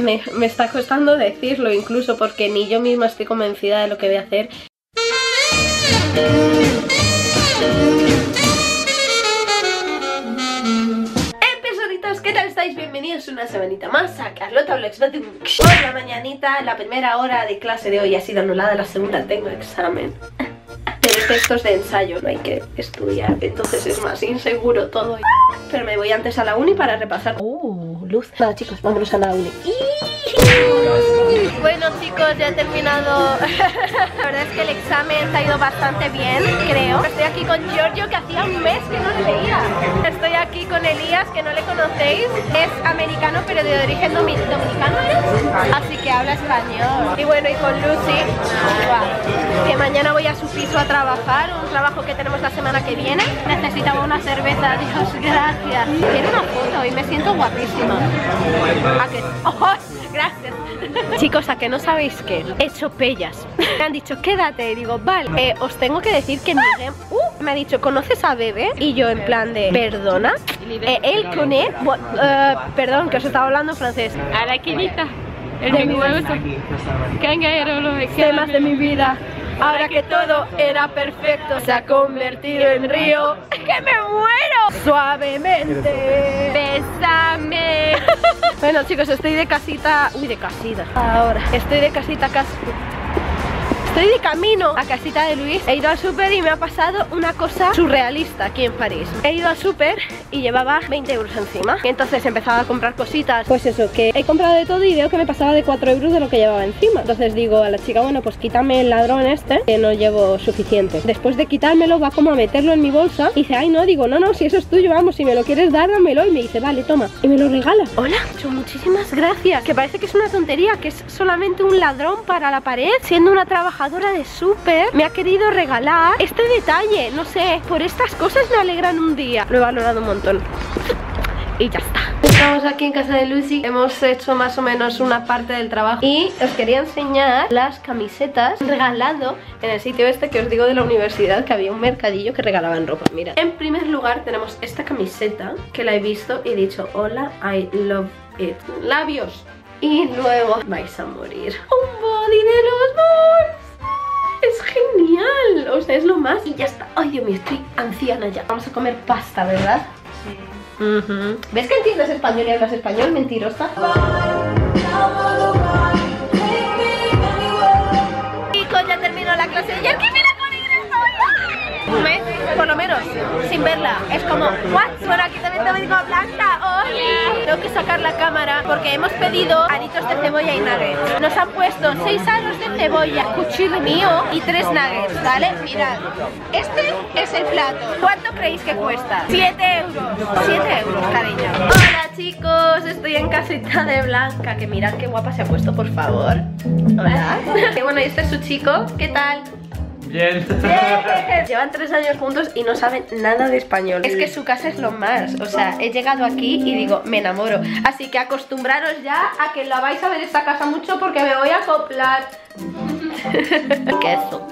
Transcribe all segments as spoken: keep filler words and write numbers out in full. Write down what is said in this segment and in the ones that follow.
me, me está costando decirlo incluso porque ni yo misma estoy convencida de lo que voy a hacer. ¿Qué tal estáis? Bienvenidos una semanita más a Carlota Vlogs. Por la mañanita, la primera hora de clase de hoy ha sido anulada, la segunda tengo examen. Pero textos de ensayo, no hay que estudiar, entonces es más inseguro todo. Pero me voy antes a la uni para repasar. Uh, luz. Nada chicos, vámonos a la uni. Bueno chicos, ya he terminado. La verdad es que el examen ha ido bastante bien, creo. Estoy aquí con Giorgio, que hacía un mes que no le veía. Estoy aquí con Elías, que no le conocéis. Es americano, pero de origen domin dominicano, ¿eh? Así que habla español. Y bueno, y con Lucy, wow, que mañana voy a su piso a trabajar. Un trabajo que tenemos la semana que viene. Necesitaba una cerveza, Dios, gracias. Quiero una foto y me siento guapísima. ¿A qué? ¡Oh! Gracias. Chicos, ¿a que no sabéis qué? He hecho pellas. Me han dicho, quédate. Y digo, vale. Eh, os tengo que decir que Miguel uh, me ha dicho, ¿conoces a Bebé? Y yo en plan de, ¿perdona? Eh, él con él... Uh, perdón, que os estaba hablando francés. A la quinita. El de mi huevo. Temas de mi vida. Ahora que todo era perfecto, se ha convertido en río. ¡Es que me muero! Suavemente. Bésame. Bueno chicos, estoy de casita. Uy, de casita. Ahora. Estoy de casita casi. Estoy de camino a casita de Luis. He ido al súper y me ha pasado una cosa surrealista aquí en París. He ido al súper y llevaba veinte euros encima. Y entonces empezaba a comprar cositas. Pues eso, que he comprado de todo y veo que me pasaba de cuatro euros de lo que llevaba encima. Entonces digo a la chica, bueno, pues quítame el ladrón este, que no llevo suficiente. Después de quitármelo va como a meterlo en mi bolsa. Y dice, ay no, digo, no, no, si eso es tuyo, vamos, si me lo quieres dar, dámelo. Y me dice, vale, toma. Y me lo regala. Hola, muchísimas gracias. Que parece que es una tontería, que es solamente un ladrón para la pared. Siendo una trabajadora de súper, me ha querido regalar este detalle, no sé, por estas cosas me alegran un día, lo he valorado un montón. Y ya está. Estamos aquí en casa de Lucy. Hemos hecho más o menos una parte del trabajo. Y os quería enseñar las camisetas regalando en el sitio este que os digo de la universidad, que había un mercadillo que regalaban ropa. Mira, en primer lugar tenemos esta camiseta, que la he visto y he dicho, hola, I love it. Labios. Y luego vais a morir. Un body de los bols. Es genial, o sea, es lo más. Y ya está, ay Dios mío, estoy anciana ya. Vamos a comer pasta, ¿verdad? Sí. Uh-huh. ¿Ves que entiendes español y hablas español, mentirosa? Chicos, ya terminó la clase. ¡Ya que mira con ingreso! Un mes, por lo menos, sin verla. Es como, ¿what? Bueno, aquí también te vengo a Blanca. ¡Oh! Yeah. Tengo que sacar la cámara porque hemos pedido aritos de cebolla y nuggets. Nos han puesto seis aros de cebolla, cuchillo mío y tres nuggets, ¿vale? Mirad, este es el plato. ¿Cuánto creéis que cuesta? siete euros. siete euros, cariño. Hola chicos, estoy en casita de Blanca. Que mirad qué guapa se ha puesto, por favor. Hola. Bueno, y este es su chico. ¿Qué tal? Bien. Bien. Llevan tres años juntos y no saben nada de español. Es que su casa es lo más. O sea, he llegado aquí y digo, me enamoro. Así que acostumbraros ya a que la vais a ver esta casa mucho porque me voy a acoplar. Queso.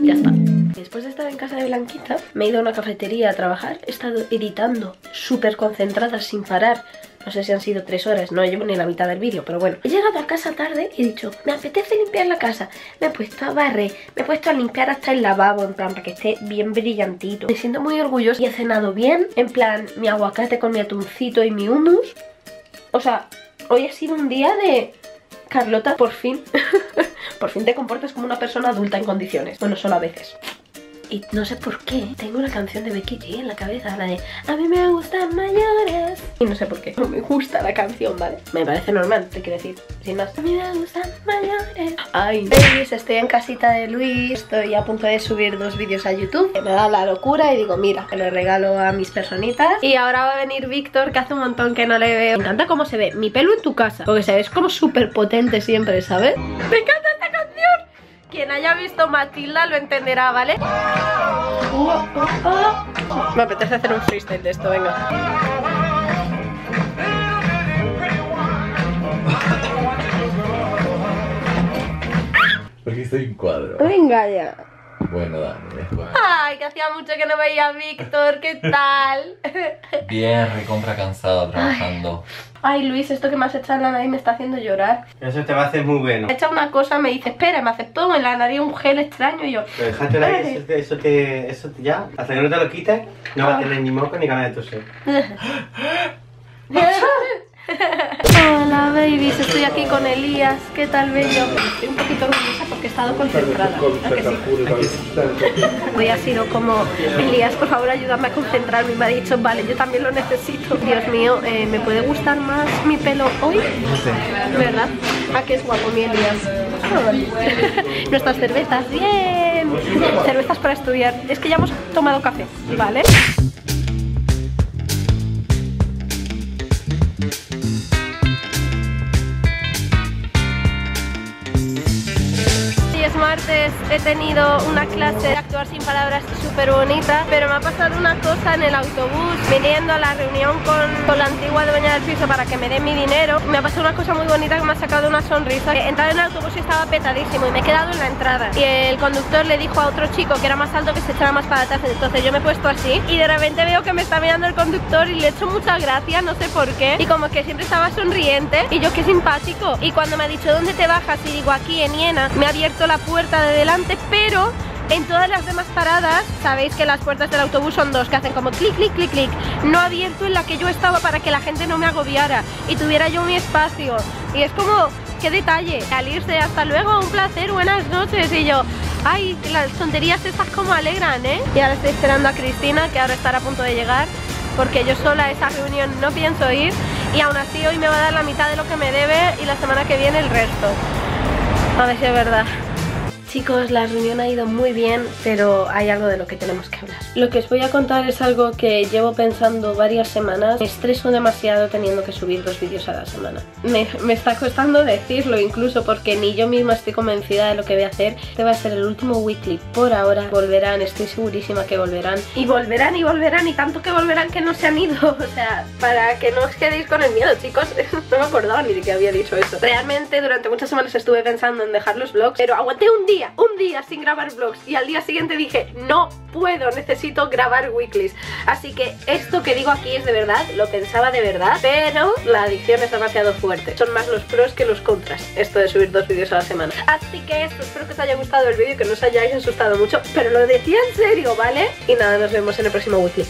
Ya está. Después de estar en casa de Blanquita, me he ido a una cafetería a trabajar. He estado editando súper concentrada, sin parar. No sé si han sido tres horas, no llevo ni la mitad del vídeo, pero bueno. He llegado a casa tarde y he dicho, me apetece limpiar la casa. Me he puesto a barrer, me he puesto a limpiar hasta el lavabo, en plan, para que esté bien brillantito. Me siento muy orgullosa y he cenado bien, en plan, mi aguacate con mi atuncito y mi hummus. O sea, hoy ha sido un día de... Carlota, por fin, por fin te comportas como una persona adulta en condiciones. Bueno, solo a veces. Y no sé por qué tengo la canción de Becky G en la cabeza, la de a mí me gustan mayores. Y no sé por qué, no me gusta la canción, ¿vale? Me parece normal, te quiero decir, sin más. A mí me gustan mayores. Ay, Luis, estoy en casita de Luis. Estoy a punto de subir dos vídeos a YouTube. Me da la locura y digo, mira, me lo regalo a mis personitas. Y ahora va a venir Víctor, que hace un montón que no le veo. Me encanta cómo se ve mi pelo en tu casa, porque se ve como súper potente siempre, ¿sabes? Me encanta esta canción. Quien haya visto Matilda lo entenderá, ¿vale? Me apetece hacer un freestyle de esto, venga. Porque estoy en cuadro. Venga ya. Bueno, Dani, después. Ay, que hacía mucho que no veía a Víctor, ¿qué tal? Bien, recontra cansado trabajando. Ay, ay, Luis, esto que me has echado en la nariz me está haciendo llorar. Eso te va a hacer muy bueno. Me echa una cosa, me dice, espera, me aceptó en la nariz un gel extraño y yo... Pero déjate la nariz, eso, eso te... eso te, ya, hasta que no te lo quites, no vas a tener ni moco ni ganas de toser. Hola, babies, estoy aquí con Elías. ¿Qué tal, bello? Estoy un poquito orgullosa porque he estado concentrada. Hoy ha sido como, Elías, por favor, ayúdame a concentrarme. Y me ha dicho, vale, yo también lo necesito. Dios mío, eh, ¿me puede gustar más mi pelo hoy? No sé. ¿Verdad? ¿A qué es guapo mi Elías? Nuestras cervezas, bien. Cervezas para estudiar. Es que ya hemos tomado café, ¿vale? Martes he tenido una clase de actuar sin palabras súper bonita, pero me ha pasado una cosa en el autobús viniendo a la reunión con, con la antigua dueña del piso para que me dé mi dinero. Me ha pasado una cosa muy bonita que me ha sacado una sonrisa. Entrar en el autobús y estaba petadísimo y me he quedado en la entrada, y el conductor le dijo a otro chico que era más alto que se echara más para atrás. Entonces yo me he puesto así y de repente veo que me está mirando el conductor y le he hecho mucha gracia, no sé por qué, y como que siempre estaba sonriente y yo qué simpático. Y cuando me ha dicho ¿dónde te bajas? Y digo aquí en Hiena, me ha abierto la puerta puerta de delante, pero en todas las demás paradas, sabéis que las puertas del autobús son dos, que hacen como clic, clic, clic, clic. No ha abierto en la que yo estaba para que la gente no me agobiara y tuviera yo mi espacio. Y es como, qué detalle, al irse, hasta luego, un placer, buenas noches. Y yo, ay, las tonterías estas como alegran, ¿eh? Y ahora estoy esperando a Cristina, que ahora estará a punto de llegar, porque yo sola a esa reunión no pienso ir. Y aún así hoy me va a dar la mitad de lo que me debe y la semana que viene el resto. A ver si es verdad. Chicos, la reunión ha ido muy bien, pero hay algo de lo que tenemos que hablar. Lo que os voy a contar es algo que llevo pensando varias semanas. Me estreso demasiado teniendo que subir dos vídeos a la semana. Me, me está costando decirlo incluso porque ni yo misma estoy convencida de lo que voy a hacer. Este va a ser el último weekly por ahora. Volverán, estoy segurísima que volverán. Y volverán y volverán y tanto que volverán que no se han ido. O sea, para que no os quedéis con el miedo, chicos. No me acordaba ni de que había dicho eso. Realmente durante muchas semanas estuve pensando en dejar los vlogs, pero aguanté un día. Un día sin grabar vlogs y al día siguiente dije no puedo, necesito grabar weeklies. Así que esto que digo aquí es de verdad, lo pensaba de verdad, pero la adicción es demasiado fuerte. Son más los pros que los contras, esto de subir dos vídeos a la semana. Así que esto, espero que os haya gustado el vídeo, que no os hayáis asustado mucho, pero lo decía en serio, ¿vale? Y nada, nos vemos en el próximo weekly.